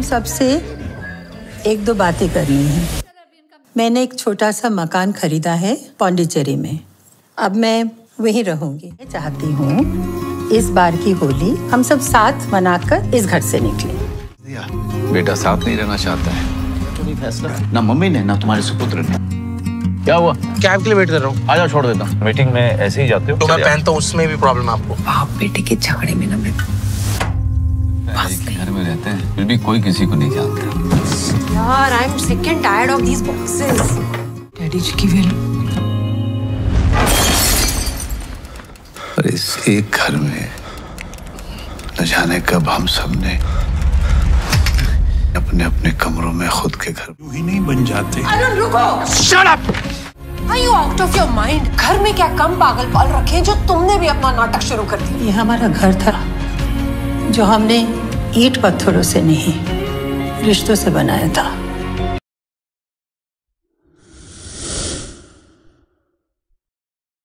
हम सबसे एक दो बातें करनी है। मैंने एक छोटा सा मकान खरीदा है पौंडीचेरी में, अब मैं वहीं रहूंगी। मैं चाहती हूँ इस बार की होली हम सब साथ मनाकर इस घर से निकले। बेटा साथ नहीं रहना चाहता है तो नहीं फैसला ना मम्मी ने ना तुम्हारे सुपुत्र ने। क्या हुआ? कैब के लिए वेट कर रहा हूँ, आ जाओ, छोड़ देता हूँ। मीटिंग में ऐसे ही जाते हो तो मैं पहनता हूँ, उसमें भी प्रॉब्लम है आपको। आप बेटे के झगड़े में ना मैं घर में रहते हैं, फिर भी कोई किसी को नहीं जानता यार। I am sick and tired of these boxes. Daddy ji की वेल और इस एक घर में न जाने कब हम सबने अपने अपने कमरों में खुद के घर ही नहीं बन जाते। अरुण रुको! Shut up! Are you out of your mind? घर में क्या कम पागल पाल रखे हैं जो तुमने भी अपना नाटक शुरू कर दिया। ये हमारा घर था जो हमने ईंट पत्थरों से नहीं रिश्तों से बनाया था।